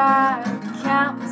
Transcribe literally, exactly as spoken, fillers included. I can't